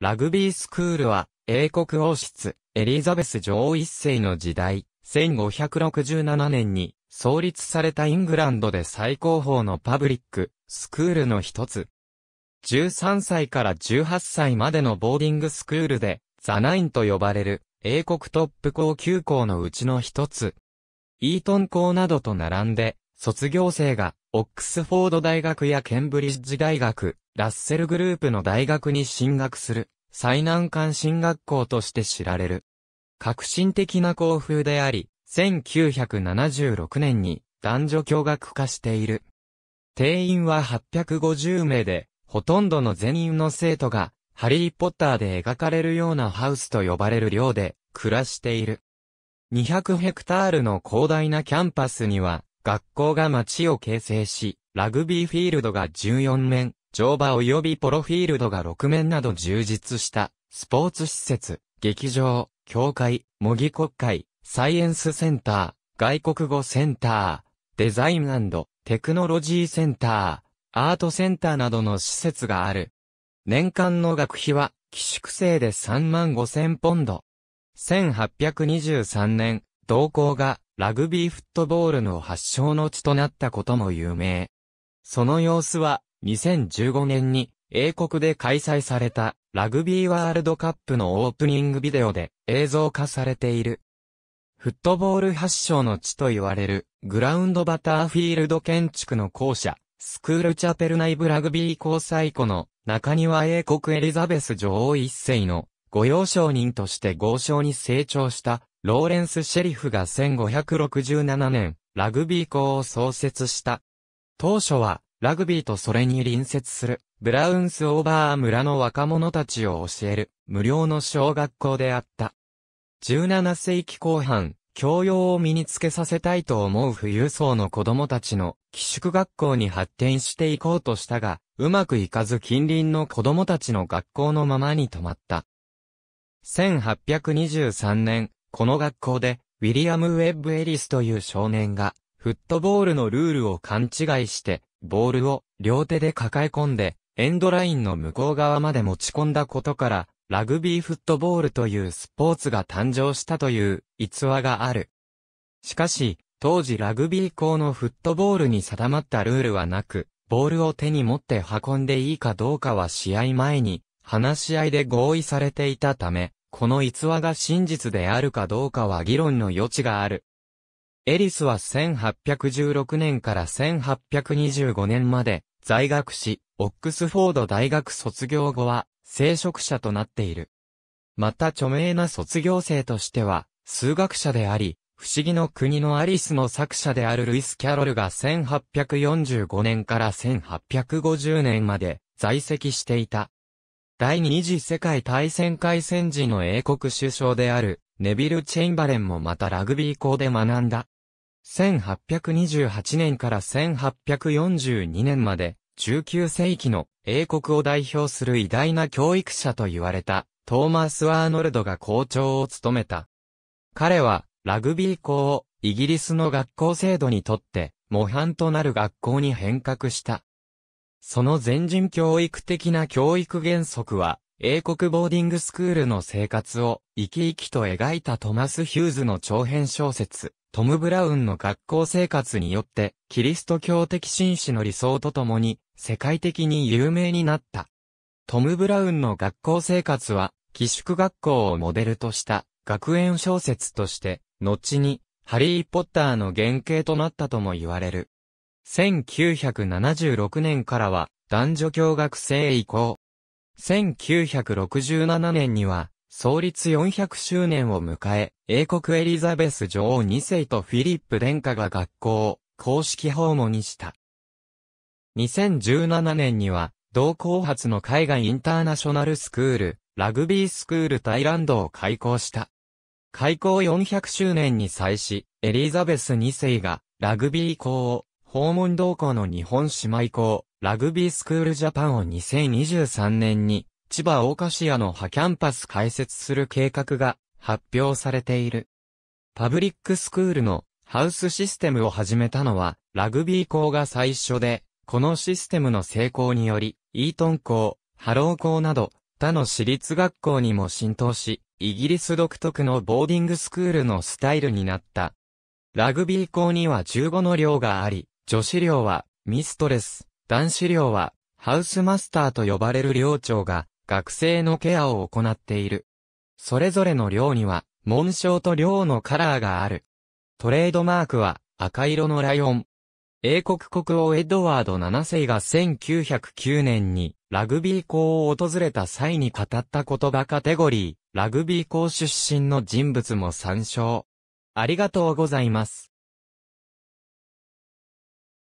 ラグビースクールは、英国王室、エリザベス女王一世の時代、1567年に創立されたイングランドで最高峰のパブリック、スクールの一つ。13歳から18歳までのボーディングスクールで、ザ・ナインと呼ばれる、英国トップ校9校のうちの一つ。イートン校などと並んで、卒業生が、オックスフォード大学やケンブリッジ大学、ラッセルグループの大学に進学する、最難関進学校として知られる。革新的な校風であり、1976年に男女共学化している。定員は850名で、ほとんどの全員の生徒が、ハリー・ポッターで描かれるようなハウスと呼ばれる寮で、暮らしている。200ヘクタールの広大なキャンパスには、学校が街を形成し、ラグビーフィールドが14面、乗馬及びポロフィールドが6面など充実した、スポーツ施設、劇場、教会、模擬国会、サイエンスセンター、外国語センター、デザイン&テクノロジーセンター、アートセンターなどの施設がある。年間の学費は、寄宿生で35,000ポンド。1823年、同校が、ラグビーフットボールの発祥の地となったことも有名。その様子は2015年に英国で開催されたラグビーワールドカップのオープニングビデオで映像化されている。フットボール発祥の地と言われるグラウンドバターフィールド建築の校舎、スクールチャペル内部ラグビー校最古の中庭英国エリザベス女王一世の御用商人として豪商に成長したローレンス・シェリフが1567年、ラグビー校を創設した。当初は、ラグビーとそれに隣接する、ブラウンス・オーバー村の若者たちを教える、無料の小学校であった。17世紀後半、教養を身につけさせたいと思う富裕層の子供たちの寄宿学校に発展していこうとしたが、うまくいかず近隣の子供たちの学校のままに止まった。1823年、この学校で、ウィリアム・ウェッブ・エリスという少年が、フットボールのルールを勘違いして、ボールを両手で抱え込んで、エンドラインの向こう側まで持ち込んだことから、ラグビーフットボールというスポーツが誕生したという逸話がある。しかし、当時ラグビー校のフットボールに定まったルールはなく、ボールを手に持って運んでいいかどうかは試合前に、話し合いで合意されていたため、この逸話が真実であるかどうかは議論の余地がある。エリスは1816年から1825年まで在学し、オックスフォード大学卒業後は聖職者となっている。また著名な卒業生としては、数学者であり、不思議の国のアリスの作者であるルイス・キャロルが1845年から1850年まで在籍していた。第二次世界大戦開戦時の英国首相であるネビル・チェンバレンもまたラグビー校で学んだ。1828年から1842年まで19世紀の英国を代表する偉大な教育者と言われたトーマス・アーノルドが校長を務めた。彼はラグビー校をイギリスの学校制度にとって模範となる学校に変革した。その全人教育的な教育原則は、英国ボーディングスクールの生活を生き生きと描いたトマス・ヒューズの長編小説、トム・ブラウンの学校生活によって、キリスト教的紳士の理想とともに、世界的に有名になった。トム・ブラウンの学校生活は、寄宿学校をモデルとした学園小説として、後に、ハリー・ポッターの原型となったとも言われる。1976年からは男女共学制移行。1967年には創立400周年を迎え、英国エリザベス女王2世とフィリップ殿下が学校を公式訪問にした。2017年には同校初の海外インターナショナルスクール、ラグビースクールタイランドを開校した。開校400周年に際し、エリザベス2世がラグビー校を訪問同校の日本姉妹校、ラグビースクールジャパンを2023年に、千葉大柏の葉キャンパス開設する計画が発表されている。パブリックスクールのハウスシステムを始めたのは、ラグビー校が最初で、このシステムの成功により、イートン校、ハロー校など、他の私立学校にも浸透し、イギリス独特のボーディングスクールのスタイルになった。ラグビー校には15の寮があり、女子寮はミストレス、男子寮はハウスマスターと呼ばれる寮長が学生のケアを行っている。それぞれの寮には紋章と寮のカラーがある。トレードマークは赤色のライオン。英国国王エドワード7世が1909年にラグビー校を訪れた際に語った言葉カテゴリー、ラグビー校出身の人物も参照。ありがとうございます。